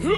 Huh?